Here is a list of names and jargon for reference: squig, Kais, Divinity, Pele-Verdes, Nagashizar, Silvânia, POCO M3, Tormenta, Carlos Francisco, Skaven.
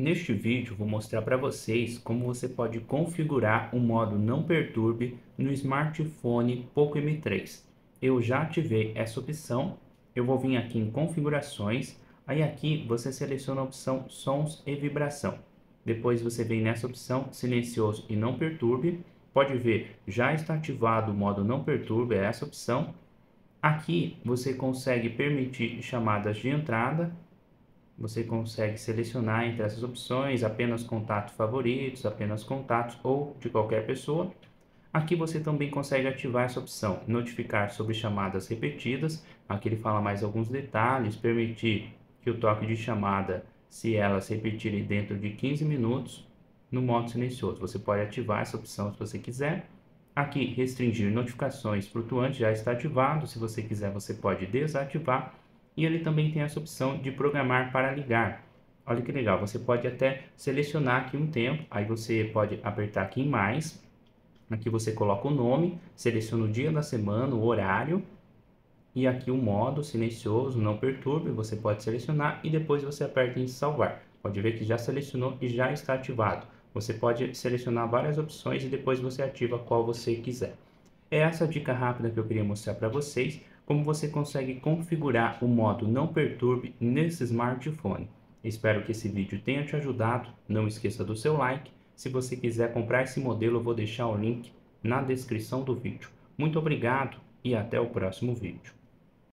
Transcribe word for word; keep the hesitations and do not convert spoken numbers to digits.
Neste vídeo vou mostrar para vocês como você pode configurar o modo não perturbe no smartphone POCO M três. Eu já ativei essa opção, eu vou vir aqui em configurações, aí aqui você seleciona a opção sons e vibração. Depois você vem nessa opção silencioso e não perturbe, pode ver, já está ativado o modo não perturbe, é essa opção. Aqui você consegue permitir chamadas de entrada, você consegue selecionar entre essas opções apenas contatos favoritos, apenas contatos ou de qualquer pessoa. Aqui você também consegue ativar essa opção, notificar sobre chamadas repetidas, aqui ele fala mais alguns detalhes, permitir que o toque de chamada, se elas repetirem dentro de quinze minutos, no modo silencioso. Você pode ativar essa opção se você quiser. Aqui restringir notificações flutuantes já está ativado, se você quiser você pode desativar. E ele também tem essa opção de programar para ligar. Olha que legal, você pode até selecionar aqui um tempo, aí você pode apertar aqui em mais. Aqui você coloca o nome, seleciona o dia da semana, o horário. E aqui o modo silencioso, não perturbe, você pode selecionar e depois você aperta em salvar. Pode ver que já selecionou e já está ativado. Você pode selecionar várias opções e depois você ativa qual você quiser. É essa dica rápida que eu queria mostrar para vocês, como você consegue configurar o modo não perturbe nesse smartphone. Espero que esse vídeo tenha te ajudado, não esqueça do seu like. Se você quiser comprar esse modelo, eu vou deixar o link na descrição do vídeo. Muito obrigado e até o próximo vídeo.